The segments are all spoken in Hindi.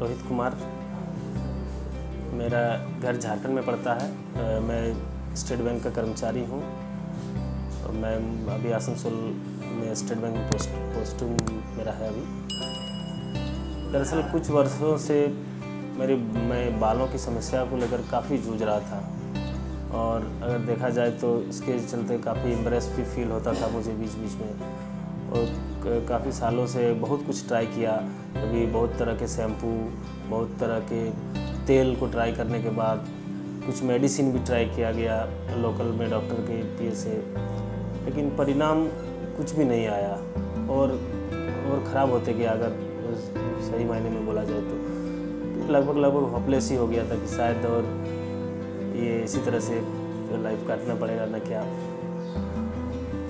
रोहित कुमार, मेरा घर झारखंड में पड़ता है। मैं स्टेट बैंक का कर्मचारी हूँ और मैं अभी आसनसोल में स्टेट बैंक में पोस्टिंग मेरा है अभी। दरअसल कुछ वर्षों से मैं बालों की समस्या को लेकर काफ़ी जूझ रहा था और अगर देखा जाए तो इसके चलते काफ़ी एम्बरेस भी फील होता था मुझे बीच बीच में। और काफ़ी सालों से बहुत कुछ ट्राई किया, कभी बहुत तरह के शैम्पू, बहुत तरह के तेल को ट्राई करने के बाद कुछ मेडिसिन भी ट्राई किया गया लोकल में डॉक्टर के पी से, लेकिन परिणाम कुछ भी नहीं आया और ख़राब होते गया। अगर सही मायने में बोला जाए तो लगभग होपलेस ही हो गया था कि शायद और ये इसी तरह से तो लाइफ काटना पड़ेगा ना क्या।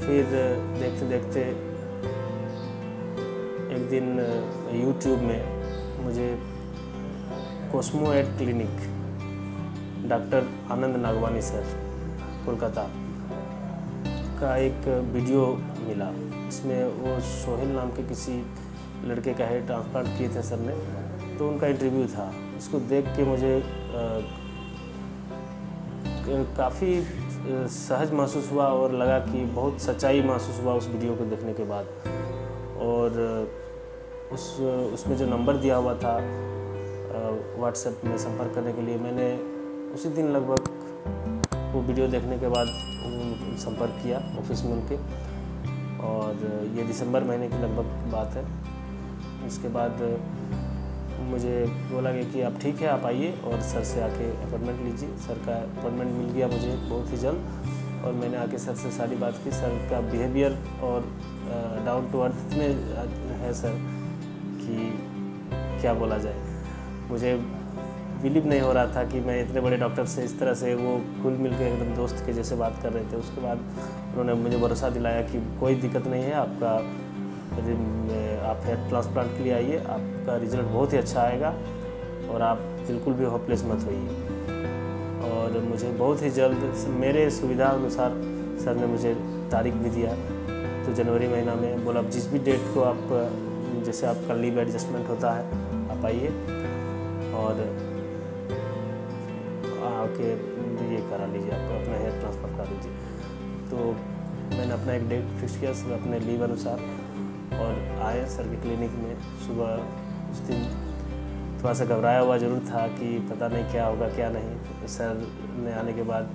फिर देखते देखते एक दिन यूट्यूब में मुझे Cosmo add clinic, doctor Anand Nagwani sir Kolkata का एक वीडियो मिला। इसमें वो सोहेल नाम के किसी लड़के का हेयर ट्रांसप्लांट किए थे सर ने, तो उनका इंटरव्यू था। इसको देख के मुझे काफ़ी सहज महसूस हुआ और लगा कि बहुत सच्चाई महसूस हुआ उस वीडियो को देखने के बाद। और उसमें जो नंबर दिया हुआ था व्हाट्सएप में संपर्क करने के लिए, मैंने उसी दिन लगभग वो वीडियो देखने के बाद संपर्क किया ऑफिस में उनके, और ये दिसंबर महीने की लगभग बात है। इसके बाद मुझे बोला गया कि आप ठीक है, आप आइए और सर से आके अपॉइंटमेंट लीजिए। सर का अपॉइंटमेंट मिल गया मुझे बहुत ही जल्द और मैंने आके सर से सारी बात की। सर का बिहेवियर और डाउन टू अर्थ में है सर कि क्या बोला जाए। मुझे बिलीव नहीं हो रहा था कि मैं इतने बड़े डॉक्टर से इस तरह से वो खुल मिल के एकदम दोस्त के जैसे बात कर रहे थे। उसके बाद उन्होंने मुझे भरोसा दिलाया कि कोई दिक्कत नहीं है, आप हेयर ट्रांसप्लांट के लिए आइए, आपका रिजल्ट बहुत ही अच्छा आएगा और आप बिल्कुल भी होपलेस मत होइए। और मुझे बहुत ही जल्द मेरे सुविधा अनुसार सर ने मुझे तारीख भी दिया, तो जनवरी महीना में बोला आप जिस भी डेट को आप जैसे आपका लीव एडजस्टमेंट होता है आप आइए और आके ये करा लीजिए, आपका अपना हेयर ट्रांसफ़र करा लीजिए। तो मैंने अपना एक डेट फिक्स किया अपने लीव अनुसार और आए सर के क्लिनिक में सुबह। उस दिन थोड़ा सा घबराया हुआ ज़रूर था कि पता नहीं क्या होगा क्या नहीं। सर ने आने के बाद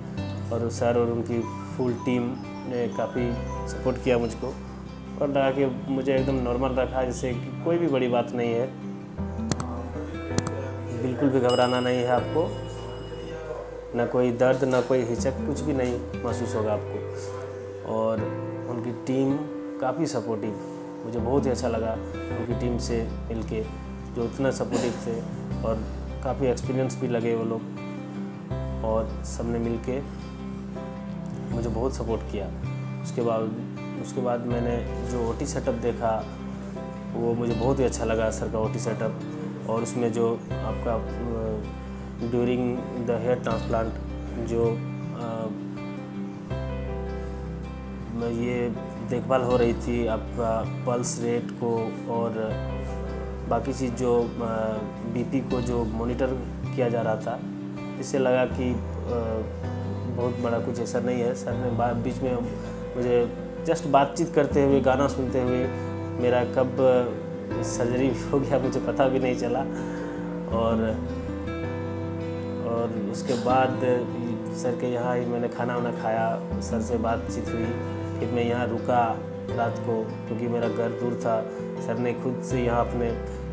और सर और उनकी फुल टीम ने काफ़ी सपोर्ट किया मुझको और लगा कि मुझे एकदम नॉर्मल रखा, जैसे कोई भी बड़ी बात नहीं है, बिल्कुल भी घबराना नहीं है आपको, ना कोई दर्द ना कोई हिचक, कुछ भी नहीं महसूस होगा आपको। और उनकी टीम काफ़ी सपोर्टिव, मुझे बहुत ही अच्छा लगा उनकी टीम से मिलके जो इतना सपोर्टिव थे और काफ़ी एक्सपीरियंस भी लगे वो लोग और सबने मिलके मुझे बहुत सपोर्ट किया। उसके बाद मैंने जो ओटी सेटअप देखा वो मुझे बहुत ही अच्छा लगा, सर का ओटी सेटअप। और उसमें जो आपका ड्यूरिंग द हेयर ट्रांसप्लांट जो ये देखभाल हो रही थी, आपका पल्स रेट को और बाकी चीज़ जो बीपी को जो मॉनिटर किया जा रहा था, इससे लगा कि बहुत बड़ा कुछ ऐसा नहीं है। सर ने बीच में मुझे जस्ट बातचीत करते हुए गाना सुनते हुए मेरा कब सर्जरी हो गया मुझे पता भी नहीं चला। और उसके बाद सर के यहाँ ही मैंने खाना वाना खाया, सर से बातचीत हुई, फिर मैं यहाँ रुका रात को क्योंकि मेरा घर दूर था। सर ने खुद से यहाँ अपने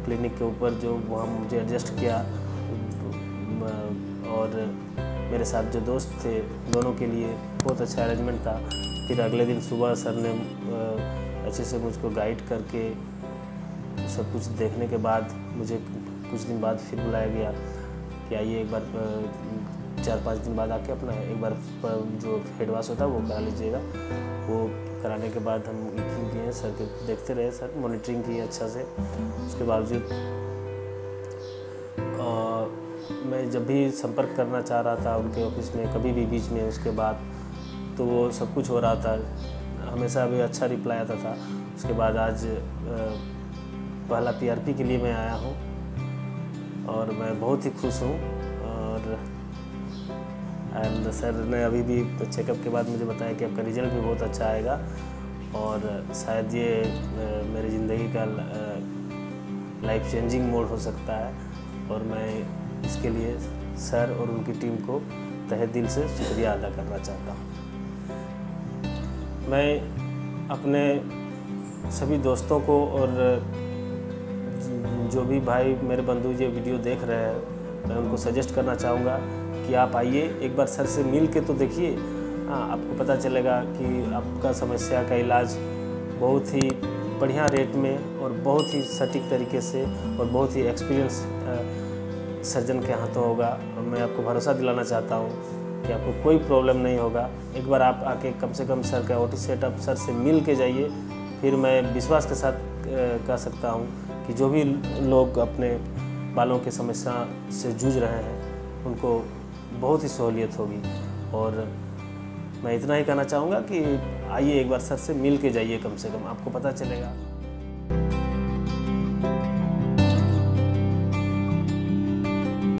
क्लिनिक के ऊपर जो वहाँ मुझे एडजस्ट किया और मेरे साथ जो दोस्त थे दोनों के लिए बहुत अच्छा अरेंजमेंट था। फिर अगले दिन सुबह सर ने अच्छे से मुझको गाइड करके सब कुछ देखने के बाद मुझे कुछ दिन बाद फिर बुलाया गया कि आइए एक बार 4-5 दिन बाद आके अपना एक बार जो हेड वॉश होता है वो करा लीजिएगा। वो कराने के बाद हम गए, सर के देखते रहे, सर मॉनिटरिंग की अच्छा से। उसके बावजूद मैं जब भी संपर्क करना चाह रहा था उनके ऑफिस में, कभी भी बीच में उसके बाद, तो वो सब कुछ हो रहा था, हमेशा भी अच्छा रिप्लाई आता था। उसके बाद आज पहला PRP के लिए मैं आया हूँ और मैं बहुत ही खुश हूँ। और एंड सर ने अभी भी चेकअप के बाद मुझे बताया कि आपका रिजल्ट भी बहुत अच्छा आएगा और शायद ये मेरी ज़िंदगी का लाइफ चेंजिंग मोड हो सकता है, और मैं इसके लिए सर और उनकी टीम को तहे दिल से शुक्रिया अदा करना चाहता हूँ। मैं अपने सभी दोस्तों को और जो भी भाई मेरे बंधु ये वीडियो देख रहे हैं, मैं उनको सजेस्ट करना चाहूँगा कि आप आइए एक बार सर से मिल के तो देखिए। हाँ, आपको पता चलेगा कि आपका समस्या का इलाज बहुत ही बढ़िया रेट में और बहुत ही सटीक तरीके से और बहुत ही एक्सपीरियंस सर्जन के हाथों होगा। और मैं आपको भरोसा दिलाना चाहता हूँ कि आपको कोई प्रॉब्लम नहीं होगा। एक बार आप आके कम से कम सर का ओटी सेटअप सर से मिल के जाइए, फिर मैं विश्वास के साथ कह सकता हूँ कि जो भी लोग अपने बालों की समस्या से जूझ रहे हैं उनको बहुत ही सहूलियत होगी। और मैं इतना ही कहना चाहूँगा कि आइए एक बार सर से मिल के जाइए, कम से कम आपको पता चलेगा।